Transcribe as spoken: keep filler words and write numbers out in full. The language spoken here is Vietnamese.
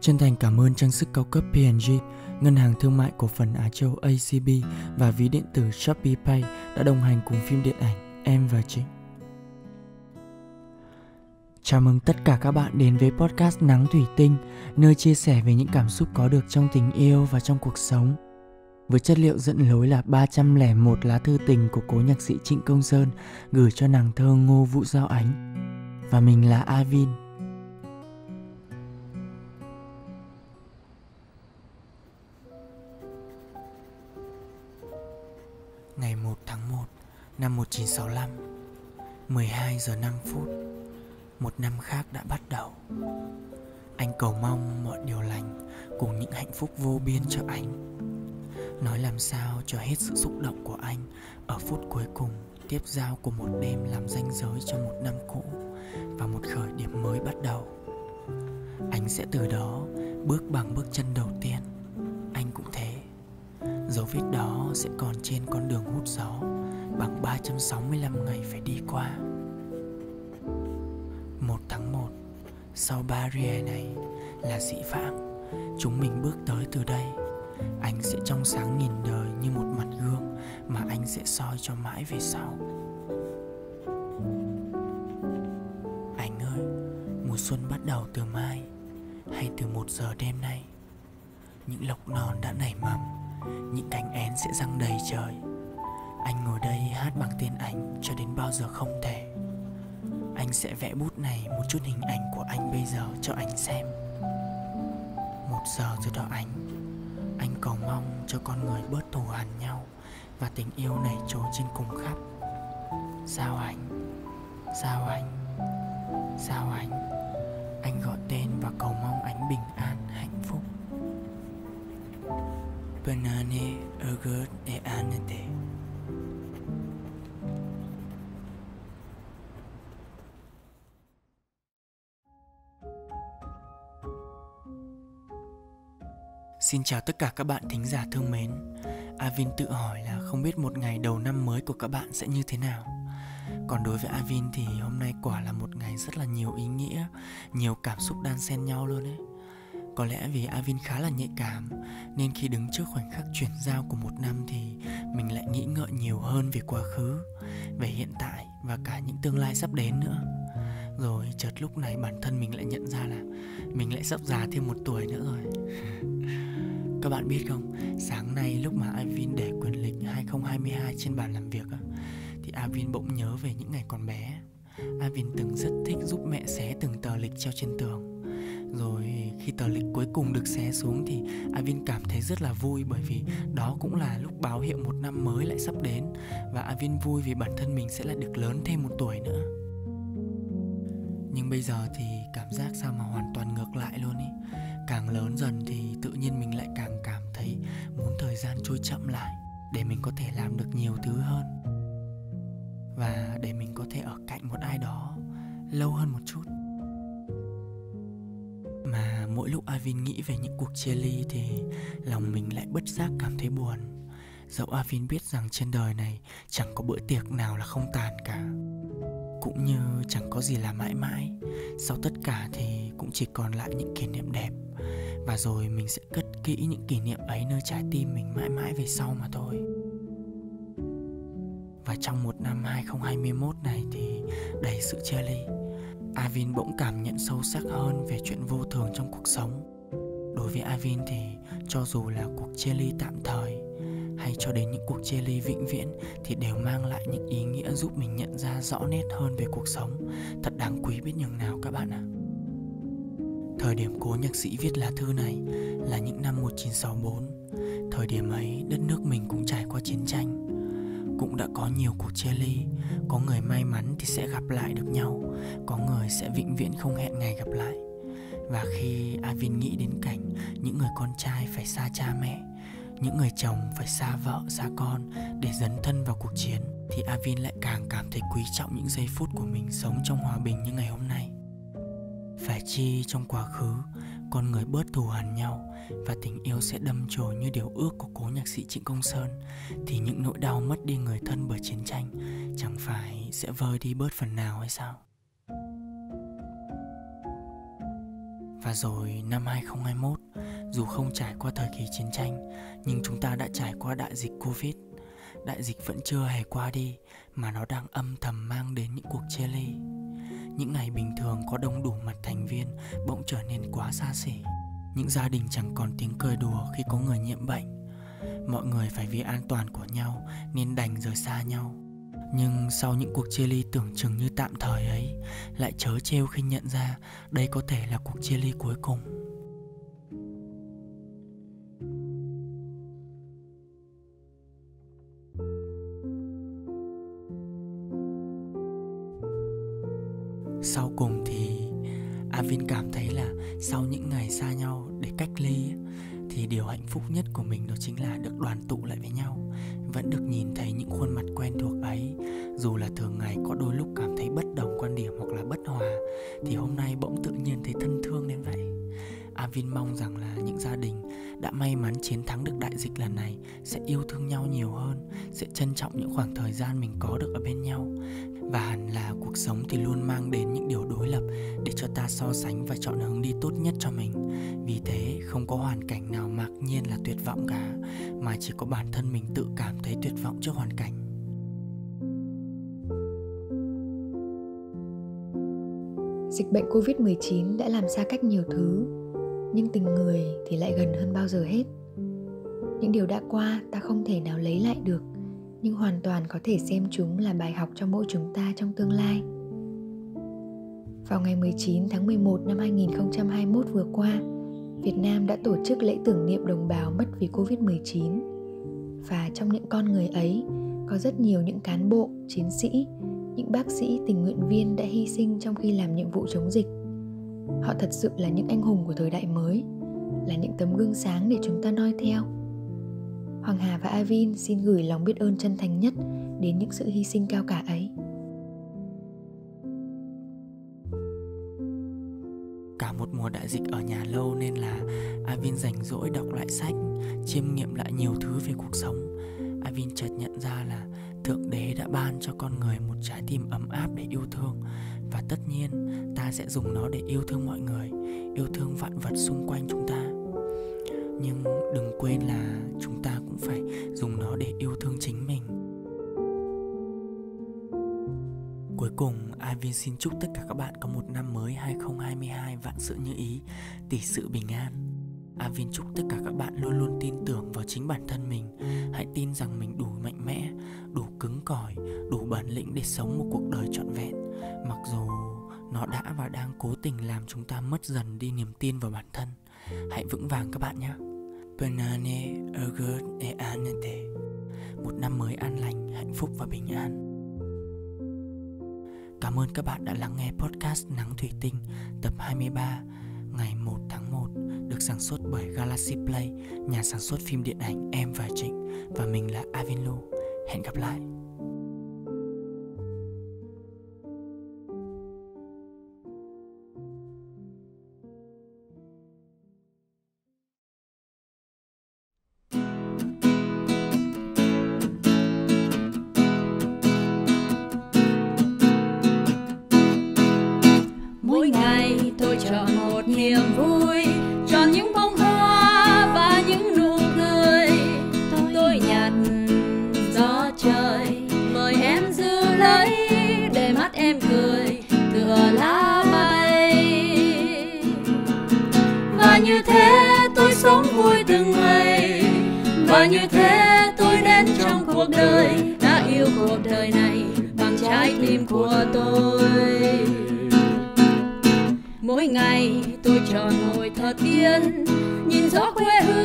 Chân thành cảm ơn trang sức cao cấp pê en gi, Ngân hàng Thương mại Cổ phần Á Châu A C B và ví điện tử Shopee Pay đã đồng hành cùng phim điện ảnh Em và Trịnh. Chào mừng tất cả các bạn đến với podcast Nắng Thủy Tinh, nơi chia sẻ về những cảm xúc có được trong tình yêu và trong cuộc sống. Với chất liệu dẫn lối là ba trăm lẻ một lá thư tình của cố nhạc sĩ Trịnh Công Sơn gửi cho nàng thơ Ngô Vũ Dao Ánh. Và mình là Avin. Ngày một tháng một năm một nghìn chín trăm sáu mươi lăm, mười hai giờ năm phút, một năm khác đã bắt đầu. Anh cầu mong mọi điều lành cùng những hạnh phúc vô biên cho anh. Nói làm sao cho hết sự xúc động của anh ở phút cuối cùng tiếp giao của một đêm làm ranh giới cho một năm cũ và một khởi điểm mới bắt đầu. Anh sẽ từ đó bước bằng bước chân đầu tiên. Anh cũng thế. Dấu vết đó sẽ còn trên con đường hút gió bằng ba trăm sáu mươi lăm ngày phải đi qua. Một tháng một, sau barrier này là dị vãng, chúng mình bước tới từ đây. Anh sẽ trong sáng nhìn đời như một mặt gương mà anh sẽ soi cho mãi về sau. Anh ơi, mùa xuân bắt đầu từ mai hay từ một giờ đêm nay. Những lộc non đã nảy mầm, những cánh én sẽ giăng đầy trời. Anh ngồi đây hát bằng tên anh cho đến bao giờ không thể. Anh sẽ vẽ bút này một chút hình ảnh của anh bây giờ cho anh xem. Một giờ rồi đó anh. Anh cầu mong cho con người bớt thù hằn nhau và tình yêu này trốn trên cùng khắp. Sao anh? Sao anh? Sao anh? Anh gọi tên và cầu mong anh bình an, hạnh phúc. Benane Ergert e Anete. Xin chào tất cả các bạn thính giả thương mến. Avin tự hỏi là không biết một ngày đầu năm mới của các bạn sẽ như thế nào. Còn đối với Avin thì hôm nay quả là một ngày rất là nhiều ý nghĩa, nhiều cảm xúc đan xen nhau luôn ấy. Có lẽ vì Avin khá là nhạy cảm nên khi đứng trước khoảnh khắc chuyển giao của một năm thì mình lại nghĩ ngợi nhiều hơn về quá khứ, về hiện tại và cả những tương lai sắp đến nữa. Rồi chợt lúc này bản thân mình lại nhận ra là mình lại sắp già thêm một tuổi nữa rồi. Các bạn biết không, sáng nay lúc mà Avin để quyền lịch hai không hai hai trên bàn làm việc thì Avin bỗng nhớ về những ngày còn bé. Avin từng rất thích giúp mẹ xé từng tờ lịch treo trên tường. Rồi khi tờ lịch cuối cùng được xé xuống thì Avin cảm thấy rất là vui, bởi vì đó cũng là lúc báo hiệu một năm mới lại sắp đến. Và Avin vui vì bản thân mình sẽ lại được lớn thêm một tuổi nữa. Nhưng bây giờ thì cảm giác sao mà hoàn toàn ngược lại luôn ý. Càng lớn dần thì tự nhiên mình lại càng cảm thấy muốn thời gian trôi chậm lại để mình có thể làm được nhiều thứ hơn. Và để mình có thể ở cạnh một ai đó lâu hơn một chút. Mà mỗi lúc Avin nghĩ về những cuộc chia ly thì lòng mình lại bất giác cảm thấy buồn. Dẫu Avin biết rằng trên đời này chẳng có bữa tiệc nào là không tàn cả. Cũng như chẳng có gì là mãi mãi. Sau tất cả thì cũng chỉ còn lại những kỷ niệm đẹp. Và rồi mình sẽ cất kỹ những kỷ niệm ấy nơi trái tim mình mãi mãi về sau mà thôi. Và trong một năm hai không hai mốt này thì đầy sự chia ly, Avin bỗng cảm nhận sâu sắc hơn về chuyện vô thường trong cuộc sống. Đối với Avin thì cho dù là cuộc chia ly tạm thời hay cho đến những cuộc chia ly vĩnh viễn thì đều mang lại những ý nghĩa giúp mình nhận ra rõ nét hơn về cuộc sống. Thật đáng quý biết nhường nào các bạn ạ. Thời điểm cố nhạc sĩ viết lá thư này là những năm một nghìn chín trăm sáu mươi bốn. Thời điểm ấy đất nước mình cũng trải qua chiến tranh, cũng đã có nhiều cuộc chia ly. Có người may mắn thì sẽ gặp lại được nhau, có người sẽ vĩnh viễn không hẹn ngày gặp lại. Và khi Avin nghĩ đến cảnh những người con trai phải xa cha mẹ, những người chồng phải xa vợ, xa con để dấn thân vào cuộc chiến, thì Avin lại càng cảm thấy quý trọng những giây phút của mình sống trong hòa bình như ngày hôm nay. Phải chi trong quá khứ, con người bớt thù hằn nhau và tình yêu sẽ đâm chồi như điều ước của cố nhạc sĩ Trịnh Công Sơn, thì những nỗi đau mất đi người thân bởi chiến tranh chẳng phải sẽ vơi đi bớt phần nào hay sao? Và rồi năm hai không hai mốt, dù không trải qua thời kỳ chiến tranh, nhưng chúng ta đã trải qua đại dịch Covid. Đại dịch vẫn chưa hề qua đi, mà nó đang âm thầm mang đến những cuộc chia ly. Những ngày bình thường có đông đủ mặt thành viên bỗng trở nên quá xa xỉ. Những gia đình chẳng còn tiếng cười đùa khi có người nhiễm bệnh. Mọi người phải vì an toàn của nhau nên đành rời xa nhau. Nhưng sau những cuộc chia ly tưởng chừng như tạm thời ấy, lại trớ trêu khi nhận ra đây có thể là cuộc chia ly cuối cùng. Sau cùng thì Avin cảm thấy là sau những ngày xa nhau để cách ly thì điều hạnh phúc nhất của mình đó chính là được đoàn tụ lại với nhau, vẫn được nhìn thấy những khuôn mặt quen thuộc ấy. Dù là thường ngày có đôi lúc cảm thấy bất đồng quan điểm hoặc là bất hòa, thì hôm nay bỗng tự nhiên thấy thân thương đến vậy. Avin mong rằng là những gia đình đã may mắn chiến thắng được đại dịch lần này sẽ yêu thương nhau nhiều hơn, sẽ trân trọng những khoảng thời gian mình có được ở bên nhau. Và hẳn là cuộc sống thì luôn mang đến những điều đối lập để cho ta so sánh và chọn hướng đi tốt nhất cho mình. Vì thế không có hoàn cảnh nào mặc nhiên là tuyệt vọng cả, mà chỉ có bản thân mình tự cảm thấy tuyệt vọng trước hoàn cảnh. Dịch bệnh covid mười chín đã làm xa cách nhiều thứ, nhưng tình người thì lại gần hơn bao giờ hết. Những điều đã qua ta không thể nào lấy lại được, nhưng hoàn toàn có thể xem chúng là bài học cho mỗi chúng ta trong tương lai. Vào ngày mười chín tháng mười một năm hai nghìn không trăm hai mươi mốt vừa qua, Việt Nam đã tổ chức lễ tưởng niệm đồng bào mất vì covid mười chín. Và trong những con người ấy, có rất nhiều những cán bộ, chiến sĩ, những bác sĩ, tình nguyện viên đã hy sinh trong khi làm nhiệm vụ chống dịch. Họ thật sự là những anh hùng của thời đại mới, là những tấm gương sáng để chúng ta noi theo. Hoàng Hà và Avin xin gửi lòng biết ơn chân thành nhất đến những sự hy sinh cao cả ấy. Cả một mùa đại dịch ở nhà lâu nên là Avin rảnh rỗi đọc lại sách, chiêm nghiệm lại nhiều thứ về cuộc sống. Avin chợt nhận ra là Thượng Đế đã ban cho con người một trái tim ấm áp để yêu thương. Và tất nhiên ta sẽ dùng nó để yêu thương mọi người, yêu thương vạn vật xung quanh chúng ta. Nhưng đừng quên là chúng ta cũng phải dùng nó để yêu thương chính mình. Cuối cùng, Avin xin chúc tất cả các bạn có một năm mới hai không hai hai vạn sự như ý, tỷ sự bình an. Avin chúc tất cả các bạn luôn luôn tin tưởng vào chính bản thân mình. Hãy tin rằng mình đủ mạnh mẽ, đủ cứng cỏi, đủ bản lĩnh để sống một cuộc đời trọn vẹn. Mặc dù nó đã và đang cố tình làm chúng ta mất dần đi niềm tin vào bản thân. Hãy vững vàng các bạn nhé. Một năm mới an lành, hạnh phúc và bình an. Cảm ơn các bạn đã lắng nghe podcast Nắng Thủy Tinh tập hai mươi ba ngày một tháng một, được sản xuất bởi Galaxy Play, nhà sản xuất phim điện ảnh Em và Trịnh. Và mình là Avin Lu. Hẹn gặp lại. Như thế tôi đến trong cuộc đời, đã yêu cuộc đời này bằng trái tim của tôi. Mỗi ngày tôi tròn ngồi thờ tiên, nhìn gió quê hương.